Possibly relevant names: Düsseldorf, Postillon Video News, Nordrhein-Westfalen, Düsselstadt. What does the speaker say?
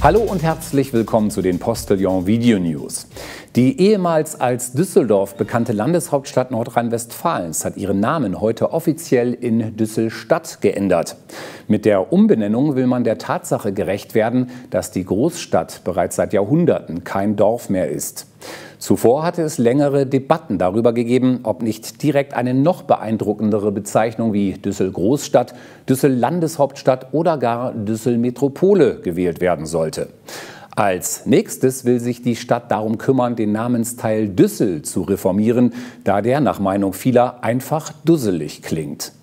Hallo und herzlich willkommen zu den Postillon Video News. Die ehemals als Düsseldorf bekannte Landeshauptstadt Nordrhein-Westfalens hat ihren Namen heute offiziell in Düsselstadt geändert. Mit der Umbenennung will man der Tatsache gerecht werden, dass die Großstadt bereits seit Jahrhunderten kein Dorf mehr ist. Zuvor hatte es längere Debatten darüber gegeben, ob nicht direkt eine noch beeindruckendere Bezeichnung wie Düssel-Großstadt, Düssel-Landeshauptstadt oder gar Düssel-Metropole gewählt werden sollte. Als nächstes will sich die Stadt darum kümmern, den Namensteil Düssel zu reformieren, da der nach Meinung vieler einfach dusselig klingt.